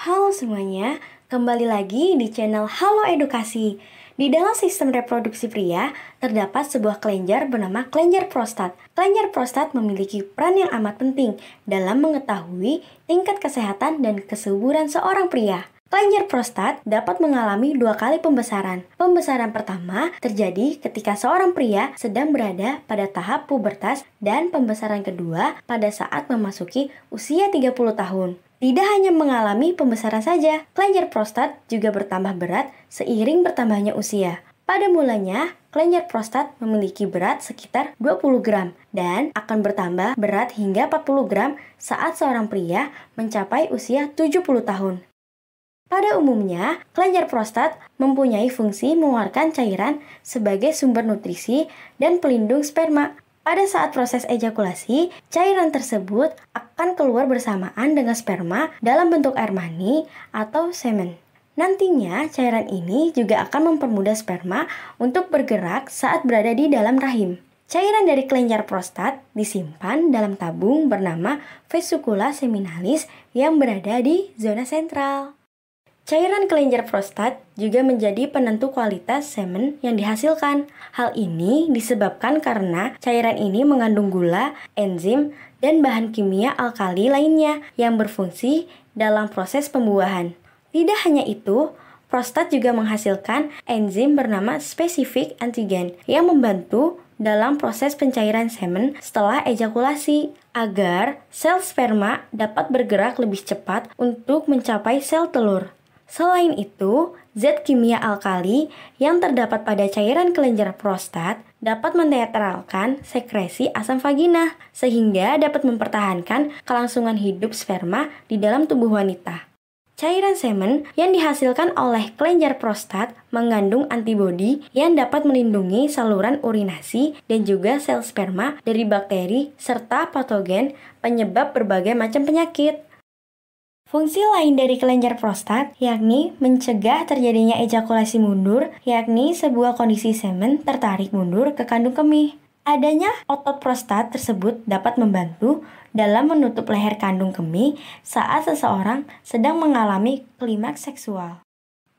Halo semuanya, kembali lagi di channel Halo Edukasi. Di dalam sistem reproduksi pria, terdapat sebuah kelenjar bernama kelenjar prostat. Kelenjar prostat memiliki peran yang amat penting dalam mengetahui tingkat kesehatan dan kesuburan seorang pria. Kelenjar prostat dapat mengalami dua kali pembesaran. Pembesaran pertama terjadi ketika seorang pria sedang berada pada tahap pubertas dan pembesaran kedua pada saat memasuki usia 30 tahun. Tidak hanya mengalami pembesaran saja, kelenjar prostat juga bertambah berat seiring bertambahnya usia. Pada mulanya, kelenjar prostat memiliki berat sekitar 20 gram dan akan bertambah berat hingga 40 gram saat seorang pria mencapai usia 70 tahun. Pada umumnya, kelenjar prostat mempunyai fungsi mengeluarkan cairan sebagai sumber nutrisi dan pelindung sperma. Pada saat proses ejakulasi, cairan tersebut akan keluar bersamaan dengan sperma dalam bentuk air mani atau semen. Nantinya, cairan ini juga akan mempermudah sperma untuk bergerak saat berada di dalam rahim. Cairan dari kelenjar prostat disimpan dalam tabung bernama vesikula seminalis yang berada di zona sentral. Cairan kelenjar prostat juga menjadi penentu kualitas semen yang dihasilkan. Hal ini disebabkan karena cairan ini mengandung gula, enzim, dan bahan kimia alkali lainnya yang berfungsi dalam proses pembuahan. Tidak hanya itu, prostat juga menghasilkan enzim bernama spesifik antigen yang membantu dalam proses pencairan semen setelah ejakulasi agar sel sperma dapat bergerak lebih cepat untuk mencapai sel telur. Selain itu, zat kimia alkali yang terdapat pada cairan kelenjar prostat dapat menetralkan sekresi asam vagina, sehingga dapat mempertahankan kelangsungan hidup sperma di dalam tubuh wanita. Cairan semen yang dihasilkan oleh kelenjar prostat mengandung antibodi yang dapat melindungi saluran urinasi dan juga sel sperma dari bakteri serta patogen penyebab berbagai macam penyakit. Fungsi lain dari kelenjar prostat yakni mencegah terjadinya ejakulasi mundur, yakni sebuah kondisi semen tertarik mundur ke kandung kemih. Adanya otot prostat tersebut dapat membantu dalam menutup leher kandung kemih saat seseorang sedang mengalami klimaks seksual.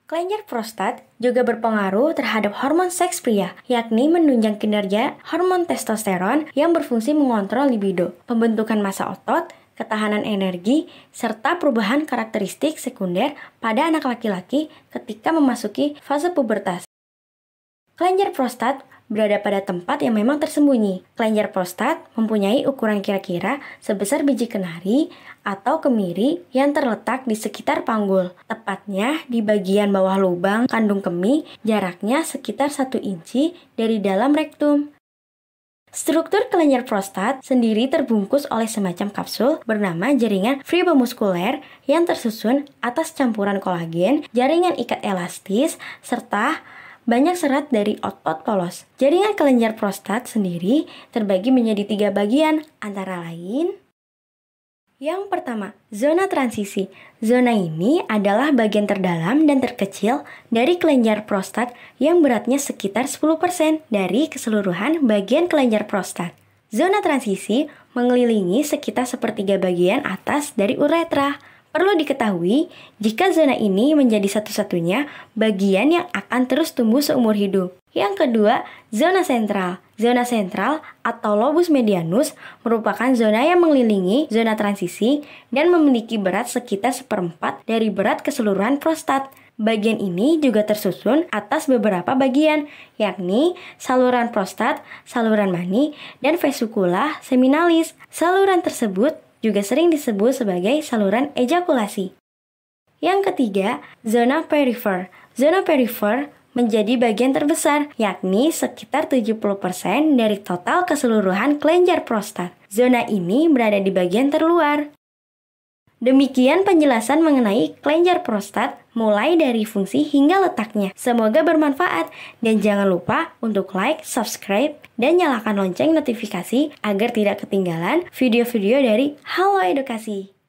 Kelenjar prostat juga berpengaruh terhadap hormon seks pria, yakni menunjang kinerja hormon testosteron yang berfungsi mengontrol libido, pembentukan massa otot, ketahanan energi, serta perubahan karakteristik sekunder pada anak laki-laki ketika memasuki fase pubertas. Kelenjar prostat berada pada tempat yang memang tersembunyi. Kelenjar prostat mempunyai ukuran kira-kira sebesar biji kenari atau kemiri yang terletak di sekitar panggul, tepatnya di bagian bawah lubang kandung kemih, jaraknya sekitar 1 inci dari dalam rektum. Struktur kelenjar prostat sendiri terbungkus oleh semacam kapsul bernama jaringan fibromuskuler yang tersusun atas campuran kolagen, jaringan ikat elastis, serta banyak serat dari otot polos. Jaringan kelenjar prostat sendiri terbagi menjadi 3 bagian, antara lain: yang pertama, zona transisi. Zona ini adalah bagian terdalam dan terkecil dari kelenjar prostat yang beratnya sekitar 10% dari keseluruhan bagian kelenjar prostat. Zona transisi mengelilingi sekitar sepertiga bagian atas dari uretra. Perlu diketahui jika zona ini menjadi satu-satunya bagian yang akan terus tumbuh seumur hidup. Yang kedua, zona sentral. Zona sentral atau lobus medianus merupakan zona yang mengelilingi zona transisi dan memiliki berat sekitar 1/4 dari berat keseluruhan prostat. Bagian ini juga tersusun atas beberapa bagian, yakni saluran prostat, saluran mani, dan vesikula seminalis. Saluran tersebut juga sering disebut sebagai saluran ejakulasi. Yang ketiga, zona perifer. Zona perifer menjadi bagian terbesar, yakni sekitar 70% dari total keseluruhan kelenjar prostat. Zona ini berada di bagian terluar. Demikian penjelasan mengenai kelenjar prostat, mulai dari fungsi hingga letaknya. Semoga bermanfaat, dan jangan lupa untuk like, subscribe, dan nyalakan lonceng notifikasi agar tidak ketinggalan video-video dari Halo Edukasi.